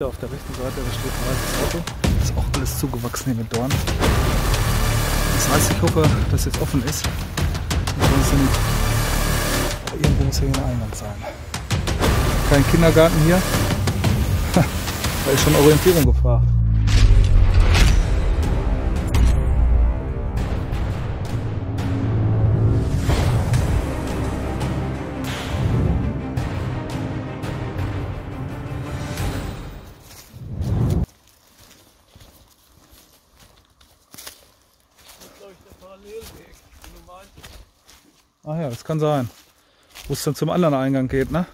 Auf der rechten Seite, da steht ein altes Auto. Ist auch alles zugewachsen hier mit Dorn. Das heißt, ich hoffe, dass jetzt offen ist. Ansonsten, irgendwo muss hier ein Eingang sein. Kein Kindergarten hier. Da ist schon Orientierung gefragt. Ach ja, das kann sein. Wo es dann zum anderen Eingang geht, ne?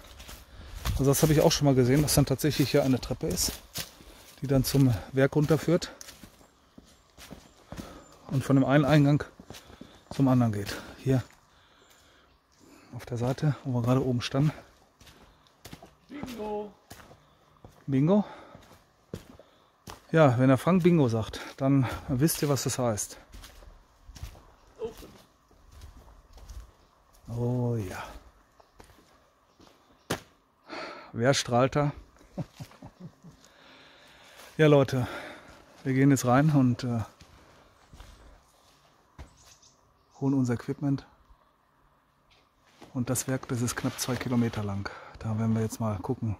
Also das habe ich auch schon mal gesehen, dass dann tatsächlich hier eine Treppe ist, die dann zum Werk runterführt und von dem einen Eingang zum anderen geht. Hier auf der Seite, wo wir gerade oben standen. Bingo! Bingo? Ja, wenn der Frank Bingo sagt, dann wisst ihr, was das heißt. Oh ja. Wer strahlt da? Ja Leute, wir gehen jetzt rein und holen unser Equipment. Und das Werk, das ist knapp 2 Kilometer lang. Da werden wir jetzt mal gucken,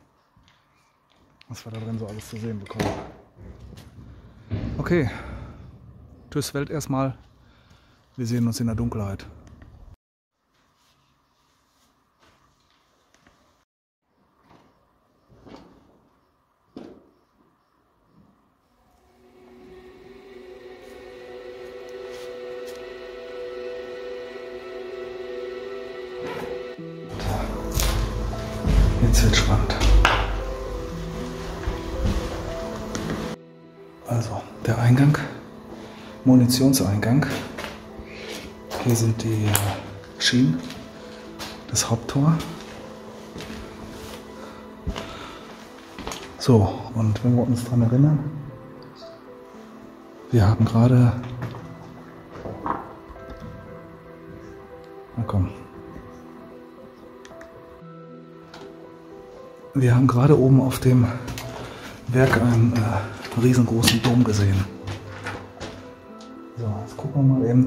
was wir da drin so alles zu sehen bekommen. Okay, tschüss Welt erstmal. Wir sehen uns in der Dunkelheit. Jetzt wird spannend. Also der Eingang, Munitionseingang. Hier sind die Schienen, das Haupttor. So, und wenn wir uns daran erinnern, wir haben gerade... Na komm. Wir haben gerade oben auf dem Werk einen riesengroßen Dom gesehen. So, jetzt gucken wir mal eben.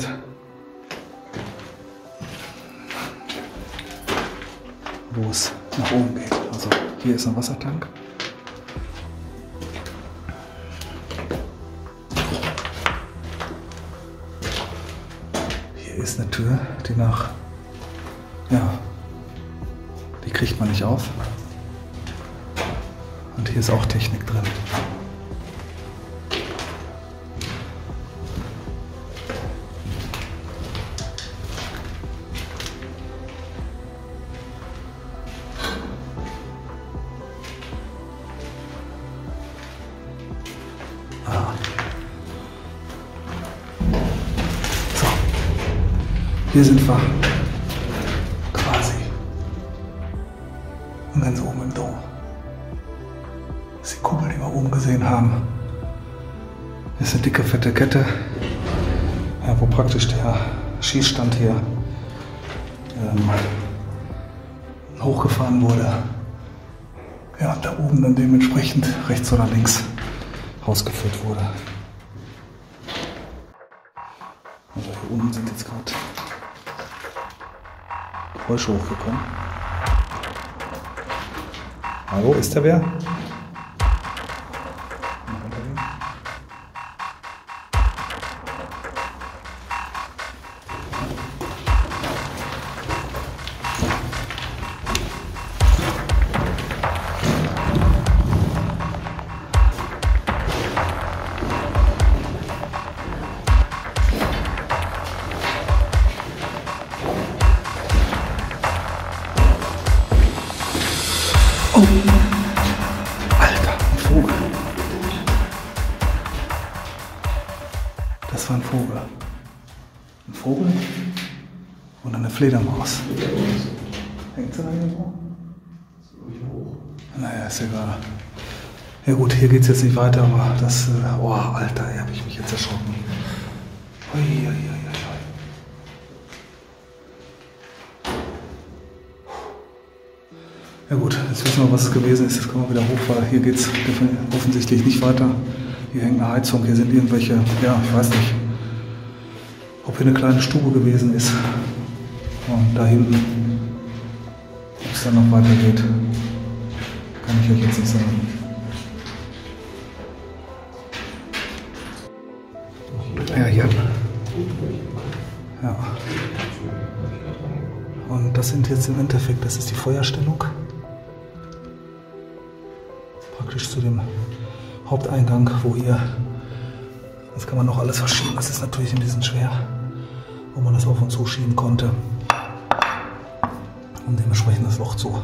Wo es nach oben geht. Also hier ist ein Wassertank. Hier ist eine Tür, die nach... Ja, die kriegt man nicht auf. Und hier ist auch Technik drin. Ah. So, hier sind wir quasi und ganz oben im Dom. Das ist die Kuppel, die wir oben gesehen haben. Das ist eine dicke, fette Kette, wo praktisch der Schießstand hier hochgefahren wurde. Ja, und da oben dann dementsprechend rechts oder links ausgeführt wurde. Und hier unten sind jetzt gerade Geräusche hochgekommen. Hallo, ist da wer? Oh. Alter, ein Vogel. Das war ein Vogel. Ein Vogel und eine Fledermaus. Hängt sie da irgendwo? Naja, ist egal. Ja gut, hier geht es jetzt nicht weiter, aber das... Oh, Alter, hier habe ich mich jetzt erschrocken. Ui, ui, ui, ui. Ja gut, jetzt wissen wir, was es gewesen ist. Jetzt kommen wir wieder hoch, weil hier geht es offensichtlich nicht weiter. Hier hängt eine Heizung, hier sind irgendwelche, ja, ich weiß nicht, ob hier eine kleine Stube gewesen ist. Und da hinten, ob es dann noch weitergeht, kann ich euch jetzt nicht sagen. Ja, hier. Ja. Und das sind jetzt im Endeffekt, das ist die Feuerstellung. Praktisch zu dem Haupteingang, wo hier, das kann man noch alles verschieben, das ist natürlich ein bisschen schwer, wo man das auf und zu schieben konnte, um dementsprechend das Loch zu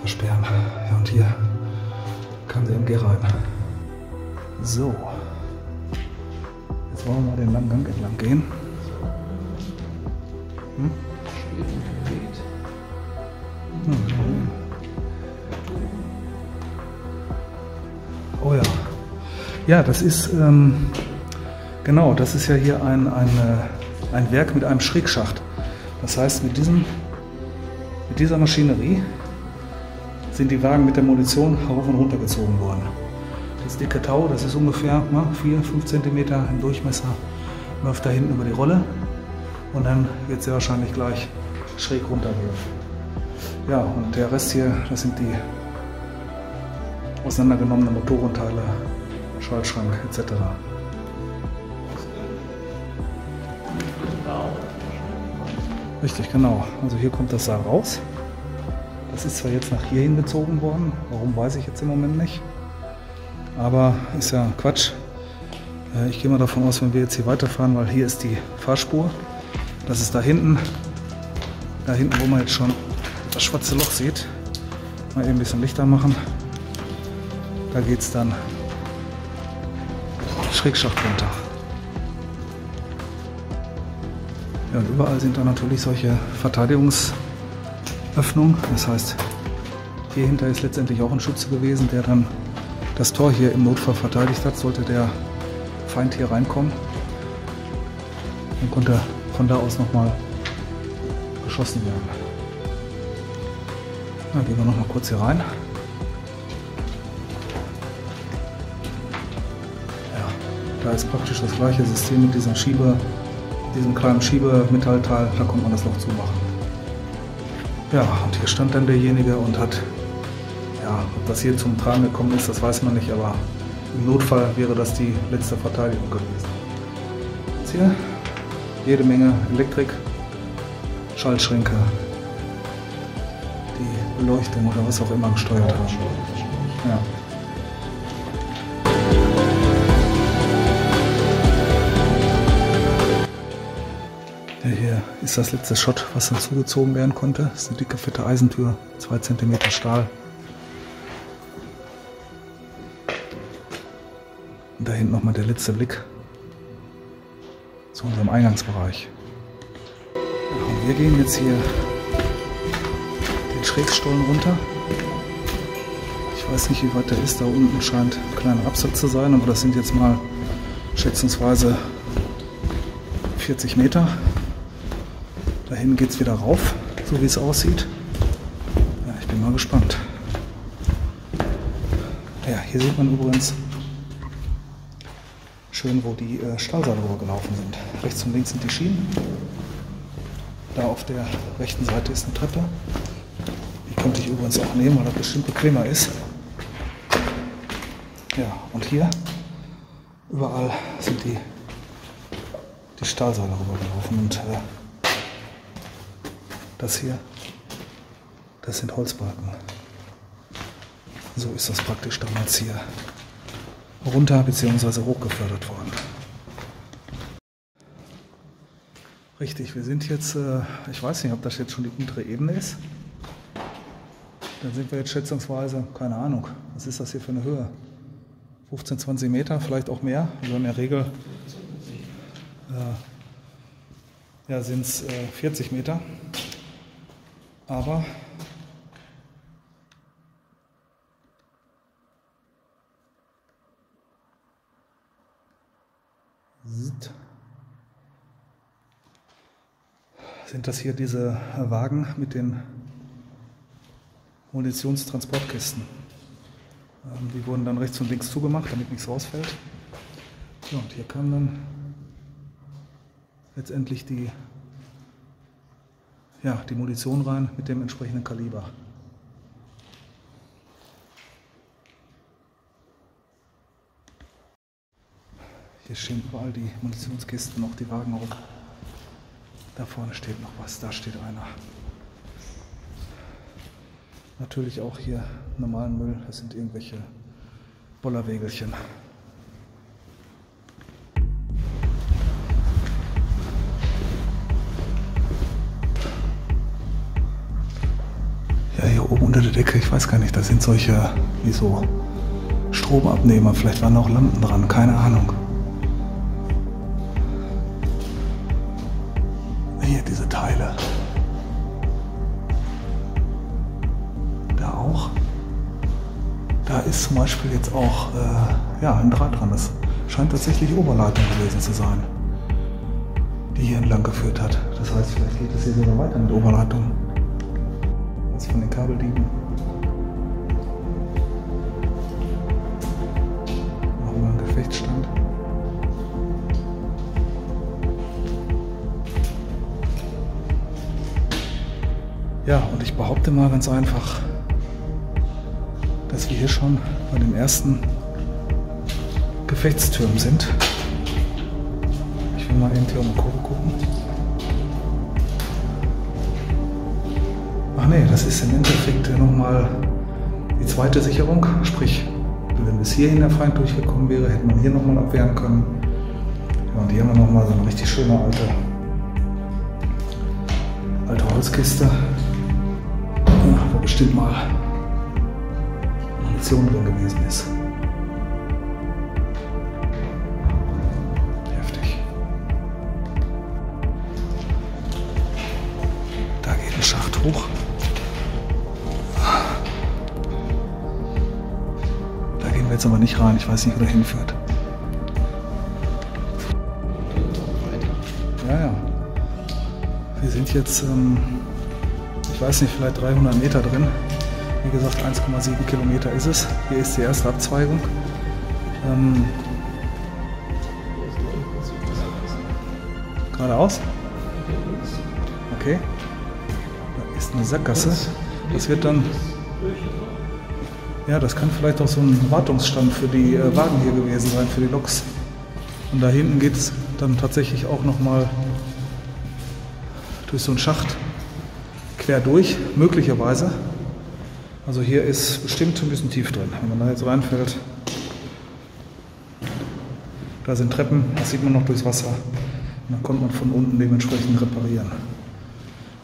versperren. Ja, und hier kam der MG rein. So, jetzt wollen wir mal den langen Gang entlang gehen. Hm? Oh ja. Ja, das ist, genau, das ist ja hier ein Werk mit einem Schrägschacht. Das heißt, mit dieser Maschinerie sind die Wagen mit der Munition rauf und runter gezogen worden. Das dicke Tau, das ist ungefähr 4-5 cm im Durchmesser, läuft da hinten über die Rolle und dann wird es ja wahrscheinlich gleich schräg runterwerfen. Ja, und der Rest hier, das sind die auseinandergenommenen Motorenteile, Schaltschrank etc. Richtig, genau. Also hier kommt das Seil raus. Das ist zwar jetzt nach hier hingezogen worden, warum weiß ich jetzt im Moment nicht. Aber ist ja Quatsch. Ich gehe mal davon aus, wenn wir jetzt hier weiterfahren, weil hier ist die Fahrspur. Das ist da hinten. Da hinten, wo man jetzt schon das schwarze Loch sieht. Mal eben ein bisschen Lichter machen. Da geht es dann Schrägschacht runter. Ja, und überall sind da natürlich solche Verteidigungsöffnungen. Das heißt, hier hinter ist letztendlich auch ein Schütze gewesen, der dann das Tor hier im Notfall verteidigt hat. Sollte der Feind hier reinkommen, dann konnte er von da aus nochmal geschossen werden. Na, gehen wir nochmal kurz hier rein. Ja, da ist praktisch das gleiche System mit diesem kleinen Schiebemetallteil, da konnte man das Loch zumachen. Ja, und hier stand dann derjenige und hat, ja, ob das hier zum Tragen gekommen ist, das weiß man nicht, aber im Notfall wäre das die letzte Verteidigung gewesen. Jetzt hier jede Menge Elektrik, Schaltschränke, die Beleuchtung oder was auch immer gesteuert haben. Ja. Hier ist das letzte Schott, was dann zugezogen werden konnte. Das ist eine dicke, fette Eisentür, 2 cm Stahl. Und da hinten nochmal der letzte Blick zu unserem Eingangsbereich. Und wir gehen jetzt hier den Schrägstollen runter. Ich weiß nicht, wie weit der ist. Da unten scheint ein kleiner Absatz zu sein, aber das sind jetzt mal schätzungsweise 40 Meter. Dahin geht es wieder rauf, so wie es aussieht. Ja, ich bin mal gespannt. Ja, hier sieht man übrigens schön, wo die Stahlseile rübergelaufen sind. Rechts und links sind die Schienen. Da auf der rechten Seite ist eine Treppe. Die könnte ich übrigens auch nehmen, weil das bestimmt bequemer ist. Ja, und hier überall sind die Stahlseile rübergelaufen. Und das hier, das sind Holzbalken. So ist das praktisch damals hier runter bzw. hochgefördert worden. Richtig, wir sind jetzt, ich weiß nicht, ob das jetzt schon die untere Ebene ist. Dann sind wir jetzt schätzungsweise, keine Ahnung, was ist das hier für eine Höhe? 15, 20 Meter, vielleicht auch mehr. Also in der Regel ja, sind es 40 Meter. Aber sind das hier diese Wagen mit den Munitionstransportkisten. Die wurden dann rechts und links zugemacht, damit nichts rausfällt. So, und hier kam dann letztendlich die Munition rein mit dem entsprechenden Kaliber. Hier stehen überall die Munitionskisten, auch die Wagen rum. Da vorne steht noch was, da steht einer. Natürlich auch hier normalen Müll, das sind irgendwelche Bollerwägelchen. Ja, hier oben unter der Decke, ich weiß gar nicht, da sind solche, wie so Stromabnehmer, vielleicht waren auch Lampen dran, keine Ahnung. Hier diese Teile. Da auch. Da ist zum Beispiel jetzt auch ein Draht dran. Das scheint tatsächlich Oberleitung gewesen zu sein, die hier entlang geführt hat. Das heißt, vielleicht geht es hier sogar weiter mit Oberleitung. Was von den Kabeldieben. Nochmal ein Gefechtsstand. Ja, und ich behaupte mal ganz einfach, dass wir hier schon bei den ersten Gefechtstürmen sind. Ich will mal eben hier um die Kurve gucken. Ach nee, das ist im Endeffekt nochmal die zweite Sicherung. Sprich, wenn bis hierhin der Feind durchgekommen wäre, hätte man hier nochmal abwehren können. Ja, und hier haben wir nochmal so eine richtig schöne alte Holzkiste. Bestimmt mal Munition drin gewesen ist. Heftig. Da geht ein Schacht hoch. Da gehen wir jetzt aber nicht rein, ich weiß nicht, wo der hinführt. Ja. Wir sind jetzt ich weiß nicht, vielleicht 300 Meter drin. Wie gesagt, 1,7 Kilometer ist es. Hier ist die erste Abzweigung. Geradeaus? Okay. Da ist eine Sackgasse. Das wird dann... Ja, das kann vielleicht auch so ein Wartungsstand für die Wagen hier gewesen sein, für die Loks. Und da hinten geht es dann tatsächlich auch nochmal durch so einen Schacht. Quer durch, möglicherweise. Also hier ist bestimmt ein bisschen tief drin, wenn man da jetzt reinfällt. Da sind Treppen, das sieht man noch durchs Wasser. Und dann kommt man von unten dementsprechend reparieren.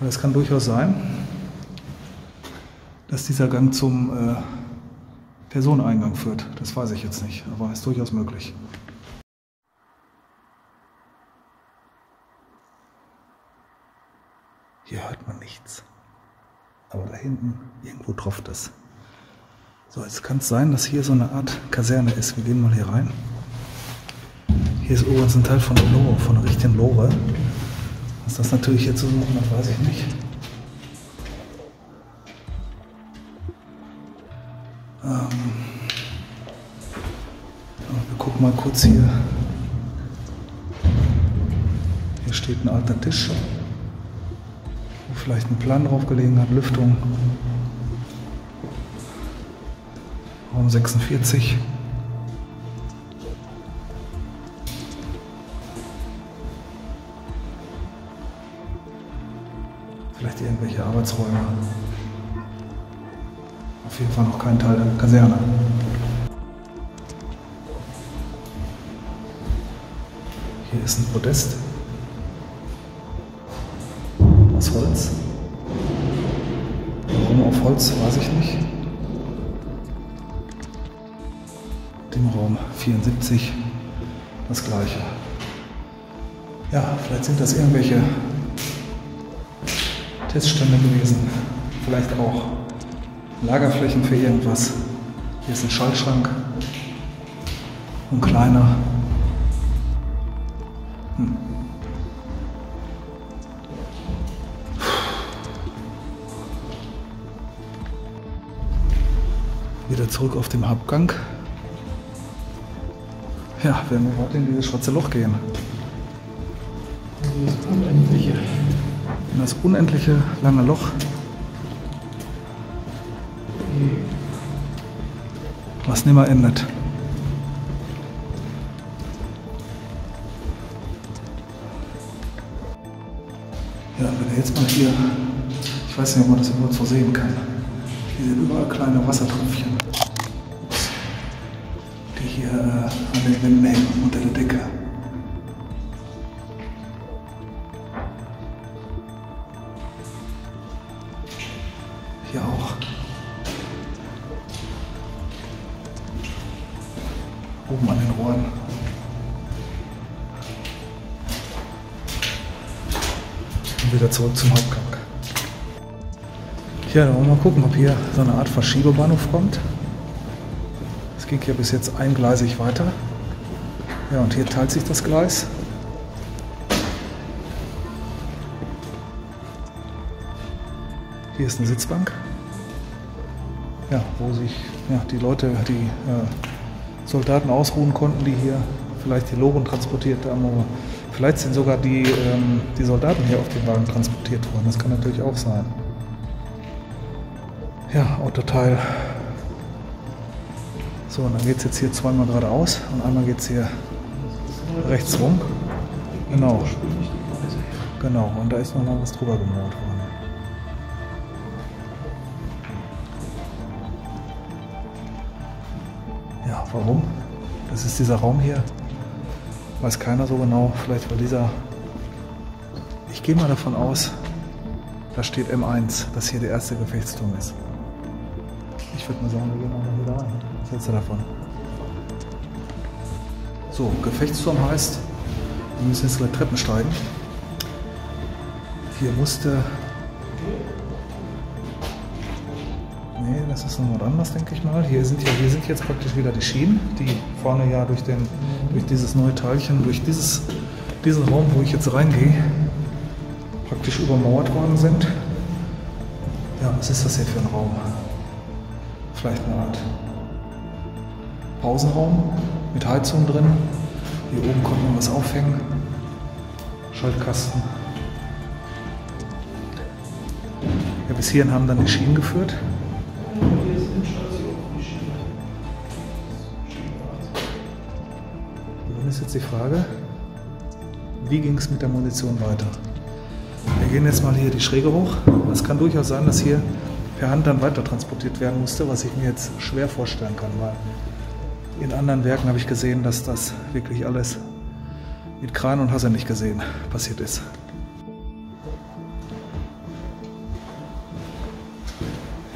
Und es kann durchaus sein, dass dieser Gang zum Personeneingang führt. Das weiß ich jetzt nicht, aber ist durchaus möglich. Hier hört man nichts. Aber da hinten, irgendwo tropft es. So, jetzt kann es sein, dass hier so eine Art Kaserne ist. Wir gehen mal hier rein. Hier ist übrigens ein Teil von der Lore, von der richtigen Lore. Was das natürlich hier zu suchen hat, weiß ich nicht. Wir gucken mal kurz hier. Hier steht ein alter Tisch. Vielleicht ein Plan drauf gelegen hat, Lüftung. Raum 46. Vielleicht irgendwelche Arbeitsräume. Auf jeden Fall noch kein Teil der Kaserne. Hier ist ein Podest. Holz. Warum auf Holz, weiß ich nicht. Dem Raum 74 das gleiche. Ja, vielleicht sind das irgendwelche Teststände gewesen. Vielleicht auch Lagerflächen für irgendwas. Hier ist ein Schaltschrank. Ein kleiner. Wieder zurück auf dem Hauptgang. Ja, werden wir heute in dieses schwarze Loch gehen. In das unendliche. In das unendliche lange Loch. Was nimmer endet. Ja, wenn ihr jetzt mal hier, ich weiß nicht, ob man das überhaupt so sehen kann. Hier sind überall kleine Wassertröpfchen, die hier an den Wänden hängen unter der Decke. Hier auch. Oben an den Rohren. Und wieder zurück zum Hauptgang. Ja, dann wollen wir mal gucken, ob hier so eine Art Verschiebebahnhof kommt. Es ging hier bis jetzt eingleisig weiter. Ja, und hier teilt sich das Gleis. Hier ist eine Sitzbank. Ja, wo sich die Leute, die Soldaten ausruhen konnten, die hier vielleicht die Loren transportiert haben. Oder vielleicht sind sogar die Soldaten hier auf den Wagen transportiert worden. Das kann natürlich auch sein. Ja, Autoteil. So, und dann geht es jetzt hier zweimal geradeaus und einmal geht es hier rechts rum. Genau. Genau, und da ist nochmal was drüber gemalt worden. Ja, warum? Das ist dieser Raum hier. Weiß keiner so genau. Vielleicht war dieser... Ich gehe mal davon aus, da steht M1, dass hier der erste Gefechtsturm ist. Ich würde mal sagen, wir gehen auch mal wieder rein. Was hältst du davon? So, Gefechtsturm heißt, wir müssen jetzt gleich Treppen steigen. Hier musste... Nee, das ist noch was anderes, denke ich mal. Hier sind jetzt praktisch wieder die Schienen, die vorne ja durch dieses neue Teilchen, durch diesen Raum, wo ich jetzt reingehe, praktisch übermauert worden sind. Ja, was ist das hier für ein Raum? Vielleicht eine Art Pausenraum mit Heizung drin. Hier oben konnte man was aufhängen. Schaltkasten. Ja, bis hierhin haben dann die Schienen geführt. Dann ist jetzt die Frage, wie ging es mit der Munition weiter? Wir gehen jetzt mal hier die Schräge hoch. Es kann durchaus sein, dass hier per Hand dann weiter transportiert werden musste, was ich mir jetzt schwer vorstellen kann, weil in anderen Werken habe ich gesehen, dass das wirklich alles mit Kran und Hasse nicht gesehen passiert ist.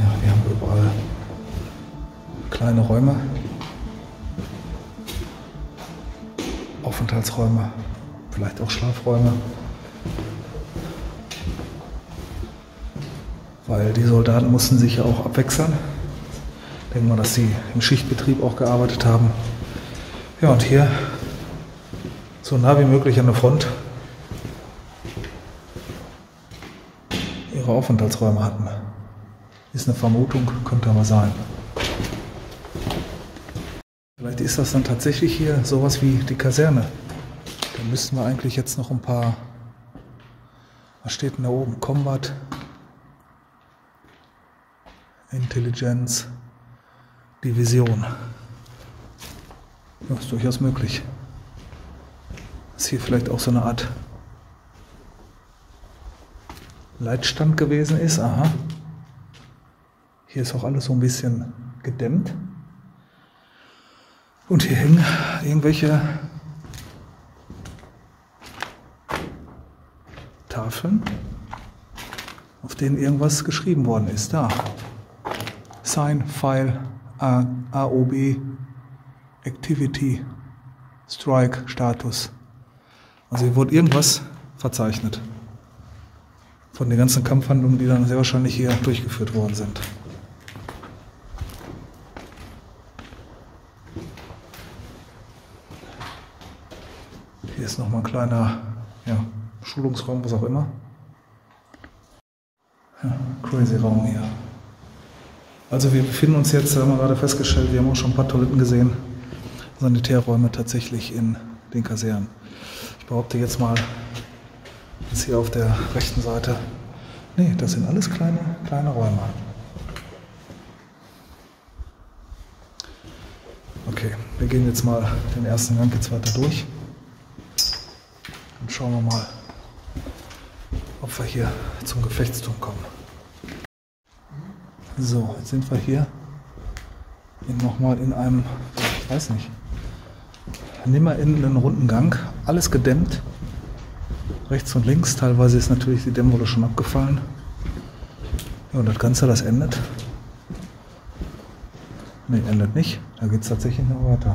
Ja, wir haben überall kleine Räume, Aufenthaltsräume, vielleicht auch Schlafräume. Weil die Soldaten mussten sich ja auch abwechseln. Ich denke mal, dass sie im Schichtbetrieb auch gearbeitet haben. Ja, und hier so nah wie möglich an der Front ihre Aufenthaltsräume hatten. Ist eine Vermutung, könnte aber sein. Vielleicht ist das dann tatsächlich hier sowas wie die Kaserne. Da müssten wir eigentlich jetzt noch ein paar... Was steht denn da oben? Combat... Intelligenz, Division. Ja, ist durchaus möglich. Ist hier vielleicht auch so eine Art Leitstand gewesen ist. Aha. Hier ist auch alles so ein bisschen gedämmt. Und hier hängen irgendwelche Tafeln, auf denen irgendwas geschrieben worden ist. Da. Sign, File, AOB, Activity, Strike, Status. Also hier wurde irgendwas verzeichnet. Von den ganzen Kampfhandlungen, die dann sehr wahrscheinlich hier durchgeführt worden sind. Hier ist nochmal ein kleiner Schulungsraum, was auch immer. Ja, crazy Raum hier. Also wir befinden uns jetzt, haben wir gerade festgestellt, wir haben auch schon ein paar Toiletten gesehen, Sanitärräume tatsächlich in den Kasernen. Ich behaupte jetzt mal, jetzt hier auf der rechten Seite, nee, das sind alles kleine Räume. Okay, wir gehen jetzt mal den ersten Gang jetzt weiter durch und schauen wir mal, ob wir hier zum Gefechtsturm kommen. So, jetzt sind wir hier nochmal in einem, ich weiß nicht, nimmerenden runden Gang. Alles gedämmt, rechts und links. Teilweise ist natürlich die Dämmwolle schon abgefallen. Ja, und das Ganze, das endet. Ne, endet nicht. Da geht es tatsächlich noch weiter.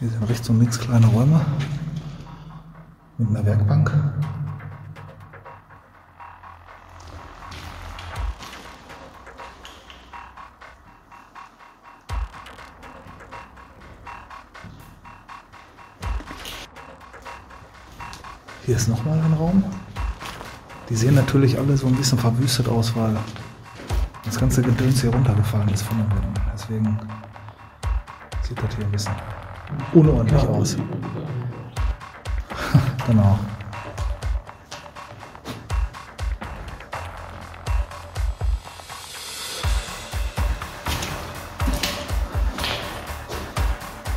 Hier sind rechts und links kleine Räume mit einer Werkbank. Hier ist nochmal ein Raum. Die sehen natürlich alle so ein bisschen verwüstet aus, weil das ganze Gedöns hier runtergefallen ist von der Wand. Deswegen sieht das hier ein bisschen unordentlich aus. Genau.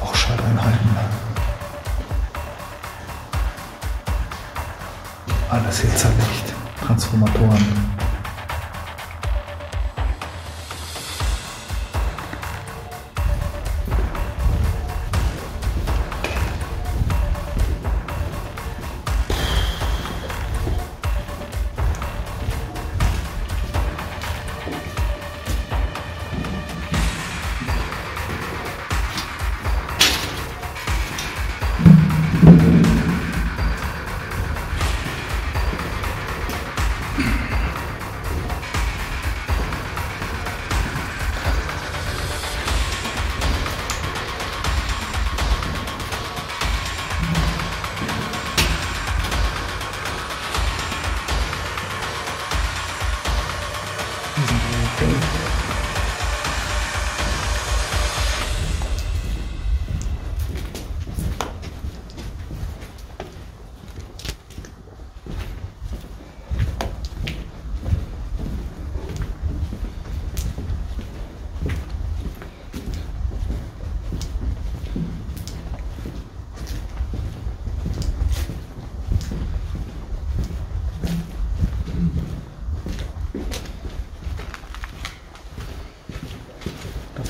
Auch Schalteinheiten. Alles hier zerlegt. Transformatoren.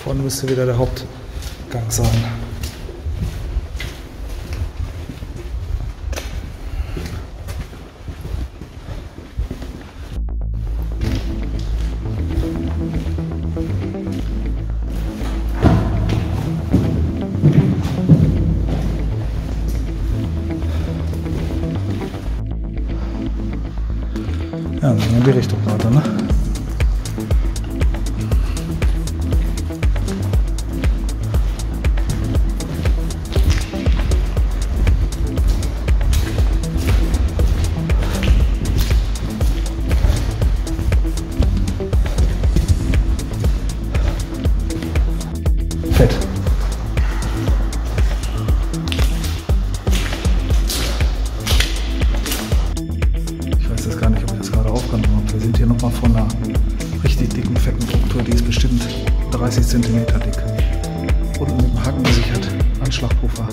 Vorne müsste wieder der Hauptgang sein. Ja, dann in die Richtung weiter, ne? Wir sind hier nochmal vor einer richtig dicken, fetten Struktur, die ist bestimmt 30 cm dick. Unten mit dem Haken gesichert, Anschlagpuffer,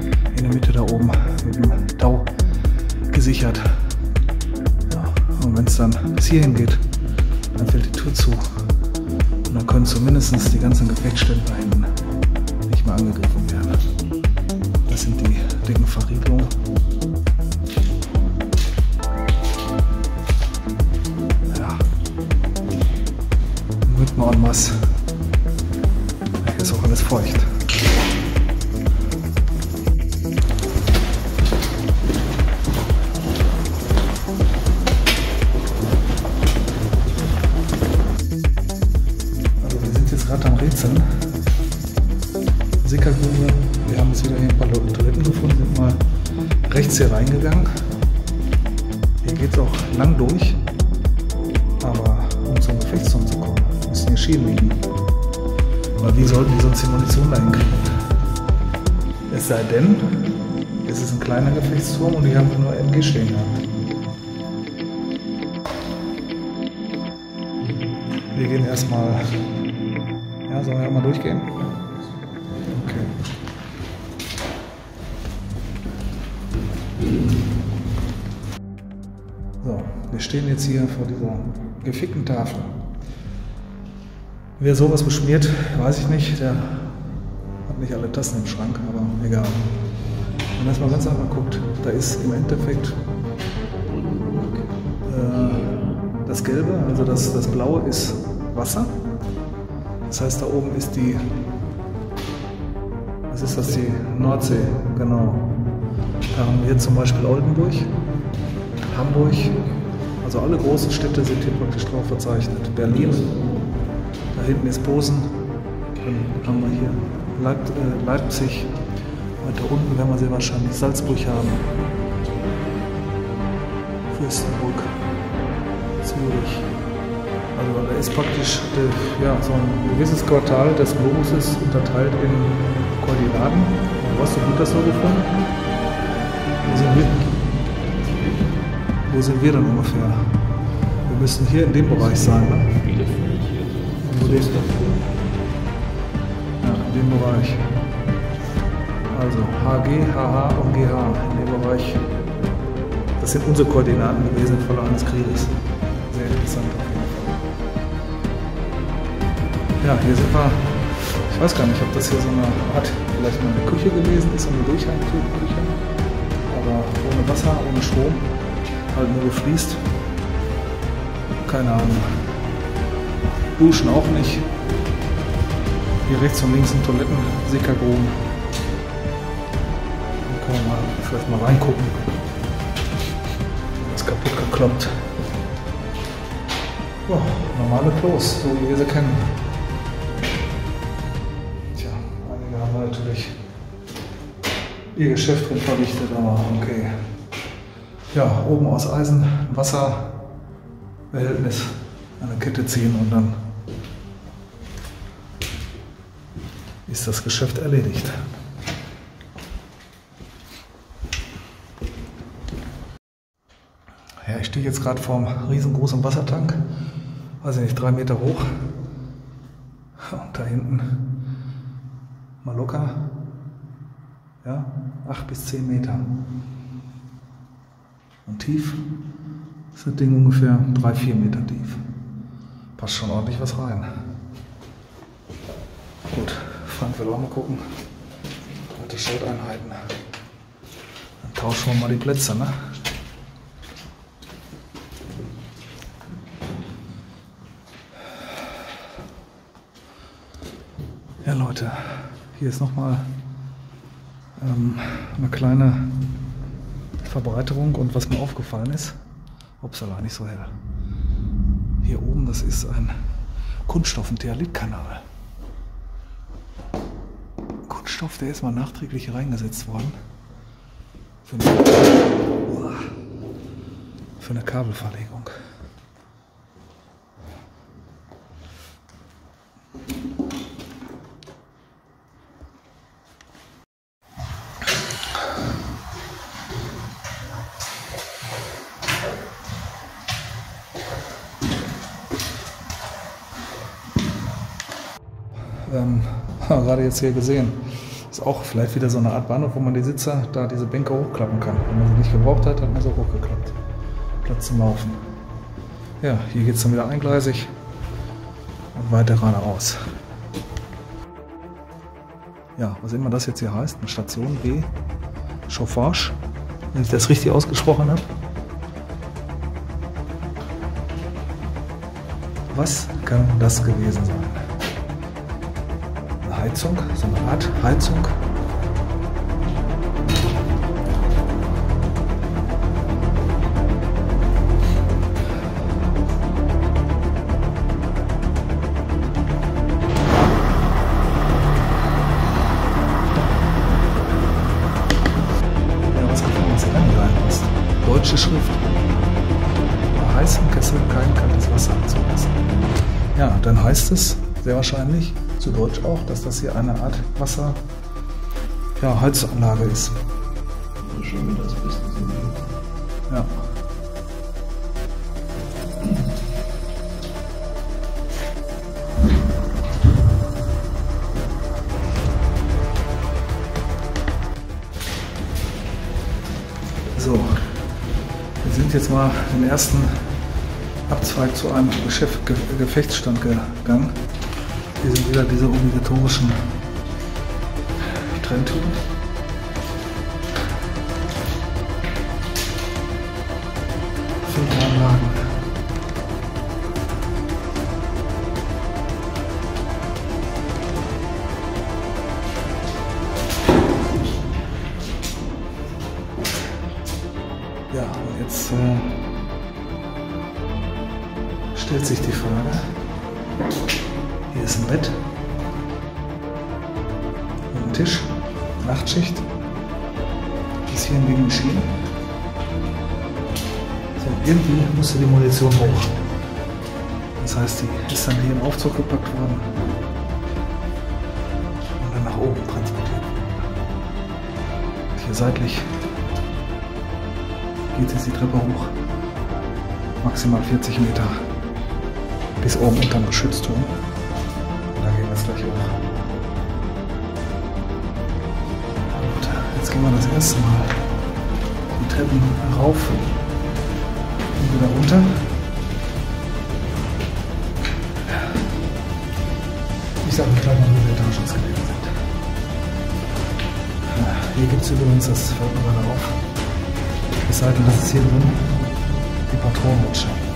in der Mitte da oben mit dem Tau gesichert. Ja, und wenn es dann bis hierhin geht, dann fällt die Tür zu. Und dann können zumindest die ganzen Gefechtsstände da hinten nicht mehr angegriffen werden. Das sind die dicken Verriegelungen. Und was. Hier ist auch alles feucht. Also wir sind jetzt gerade am Rätseln. Sickergrube, wir haben jetzt wieder hier ein paar Toiletten gefunden, sind mal rechts hier reingegangen. Hier geht es auch lang durch, aber um zum Gefechtsturm zu kommen. müssen hier Schäden liegen. Aber wie sollten die sonst die Munition dahin kriegen? Es sei denn, es ist ein kleiner Gefechtsturm und die haben nur MG stehen gehabt. Wir gehen erstmal. Ja, sollen wir auch mal durchgehen? Okay. So, wir stehen jetzt hier vor dieser gefickten Tafel. Wer sowas beschmiert, weiß ich nicht. Der hat nicht alle Tassen im Schrank, aber egal. Wenn man erstmal ganz einfach guckt, da ist im Endeffekt das Gelbe, also das Blaue ist Wasser. Das heißt, da oben ist die Nordsee, genau. Da haben wir zum Beispiel Oldenburg, Hamburg, also alle großen Städte sind hier praktisch drauf verzeichnet. Berlin, da hinten ist Posen, dann haben wir hier Leipzig, weiter unten werden wir sehr wahrscheinlich Salzburg haben, Fürstenburg, Zürich. Also da ist praktisch so ein gewisses Quartal des Globus ist unterteilt in Koordinaten. Wo hast du gut das so gefunden? Wo sind wir dann ungefähr? Wir müssen hier in dem Bereich sein, ne? Ja, in dem Bereich. Also HG, HH und GH in dem Bereich. Das sind unsere Koordinaten gewesen im Falle eines Krieges. Sehr interessant. Ja, hier sind wir, ich weiß gar nicht, ob das hier so eine Art, vielleicht mal eine Küche gewesen ist, so eine Durchhalteküche, aber ohne Wasser, ohne Strom, halt nur gefließt, keine Ahnung, Duschen auch nicht, hier rechts und links sind Toiletten, Sickergruben, da können wir mal, vielleicht mal reingucken, das ist kaputt gekloppt, ja, normale Klos, so wie wir sie kennen. Natürlich ihr Geschäft drin verdichtet, aber okay. Ja, oben aus Eisen, Wasserbehältnis, eine Kette ziehen und dann ist das Geschäft erledigt. Ja, ich stehe jetzt gerade vor einem riesengroßen Wassertank, weiß ich nicht, 3 Meter hoch. Und da hinten mal locker, ja, 8 bis 10 Meter. Und tief ist das Ding ungefähr 3-4 Meter tief. Passt schon ordentlich was rein. Gut, Frank will auch mal gucken. Alte Schildeinheiten. Dann tauschen wir mal die Plätze, ne? Ja, Leute. Hier ist nochmal eine kleine Verbreiterung und was mir aufgefallen ist, upsala, nicht so hell. Hier oben, das ist ein Kunststoff, ein Thealitkanal. Kunststoff, der ist mal nachträglich hier reingesetzt worden. Für eine Kabelverlegung. Gerade jetzt hier gesehen. Ist auch vielleicht wieder so eine Art Bahnhof, wo man die Sitze, da diese Bänke hochklappen kann. Wenn man sie nicht gebraucht hat, hat man sie hochgeklappt. Platz zum Laufen. Ja, hier geht es dann wieder eingleisig und weiter geradeaus. Ja, was immer das jetzt hier heißt, eine Station B, Chauffage, wenn ich das richtig ausgesprochen habe. Was kann das gewesen sein? Heizung, so eine Art Heizung. Ja, was gefällt uns hier rein ist? Deutsche Schrift. Bei heißem Kessel kein kaltes Wasser anzulassen. Ja, dann heißt es sehr wahrscheinlich, zu Deutsch auch, dass das hier eine Art Wasser, ja, Heizanlage ist. Schön, dass wir das sehen. Ja. So, wir sind jetzt mal im ersten Abzweig zu einem Gefechtsstand gegangen. Hier sind wieder diese obligatorischen Trenntypen. Filteranlagen. Ja, und jetzt stellt sich die Frage, hier ist ein Bett, ein Tisch, Nachtschicht, ist hier ein Wegen Schienen. So, irgendwie musste die Munition hoch. Das heißt, die ist dann hier im Aufzug gepackt worden und dann nach oben transportiert. Hier seitlich geht jetzt die Treppe hoch, maximal 40 Meter, bis oben unterm Geschützturm. Und da gehen wir jetzt gleich hoch. Gut, jetzt gehen wir das erste Mal die Treppen rauf und wieder runter. Ich sage euch gleich mal, wo wir da schon gewesen sind. Ja, hier gibt es übrigens, das fällt mir gerade auf, es sei denn, dass es hier drin die Patronenrutsche.